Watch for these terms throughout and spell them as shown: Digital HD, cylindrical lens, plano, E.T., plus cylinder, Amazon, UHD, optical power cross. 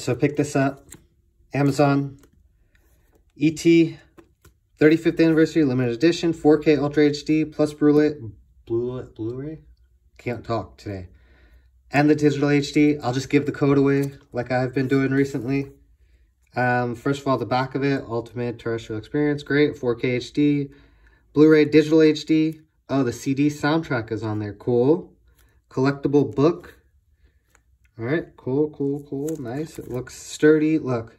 So pick this up, Amazon, E.T., 35th anniversary, limited edition, 4K Ultra HD, plus Blu-ray? Can't talk today. And the digital HD, I'll just give the code away like I've been doing recently. First of all, the back of it, Ultimate Terrestrial Experience, great, 4K HD, Blu-ray, digital HD. Oh, the CD soundtrack is on there, cool. Collectible book. All right, cool, nice. It looks sturdy, look.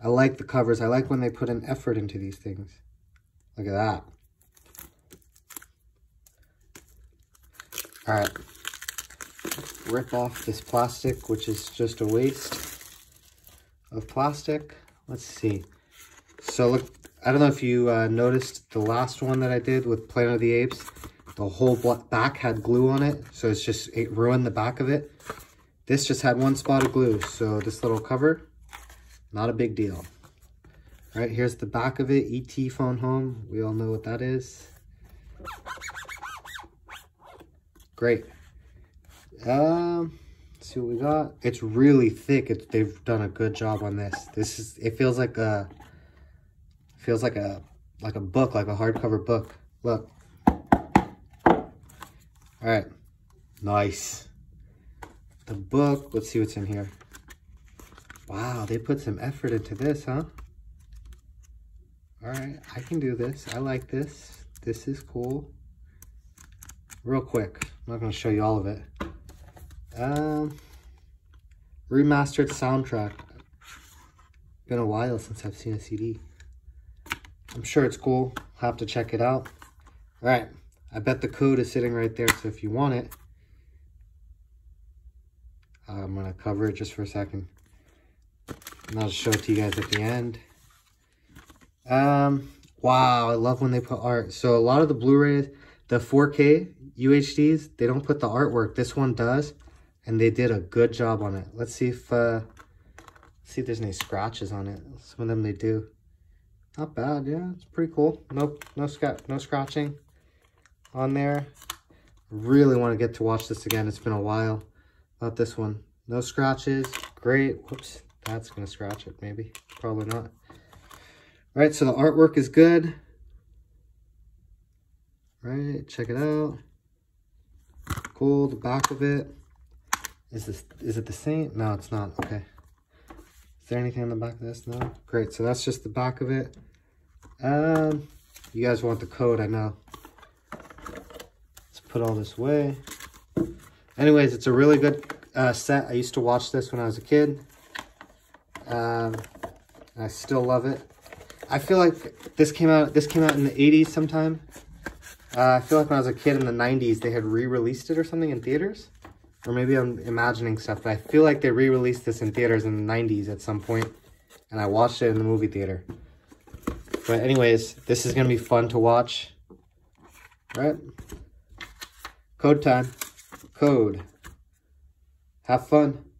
I like the covers. I like when they put an effort into these things. Look at that. All right. Rip off this plastic, which is just a waste of plastic. Let's see. So look, I don't know if you noticed the last one that I did with Planet of the Apes. The whole back had glue on it. So it ruined the back of it. This just had one spot of glue. So this little cover, not a big deal. All right, here's the back of it, E.T. phone home. We all know what that is. Great. Let's see what we got. It's really thick. They've done a good job on this. It feels like a, book, like a hardcover book. Look. All right, nice. The book, let's see what's in here. Wow, they put some effort into this, huh? All right, I can do this. I like this. This is cool. Real quick, I'm not going to show you all of it. Remastered soundtrack. Been a while since I've seen a CD. I'm sure it's cool. I'll have to check it out. All right, I bet the code is sitting right there, so if you want it, I'm going to cover it just for a second. And I'll show it to you guys at the end. Wow, I love when they put art. So a lot of the Blu-rays, the 4K UHDs, they don't put the artwork. This one does, and they did a good job on it. Let's see if there's any scratches on it. Some of them they do. Not bad, yeah. It's pretty cool. Nope, no scratching on there. Really want to get to watch this again. It's been a while. About this one, no scratches. Great. Whoops. That's going to scratch it, maybe. Probably not. All right, so the artwork is good. All right, check it out. Cool, the back of it. Is it the same? No, it's not. Okay. Is there anything on the back of this? No? Great, so that's just the back of it. You guys want the code, I know. Let's put all this away. Anyways, it's a really good set. I used to watch this when I was a kid. I still love it. I feel like this came out in the 80s sometime. I feel like when I was a kid in the 90s, they had re-released it or something in theaters. Or maybe I'm imagining stuff, but I feel like they re-released this in theaters in the 90s at some point, and I watched it in the movie theater. But anyways, this is going to be fun to watch. All right. Code time. Code. Have fun.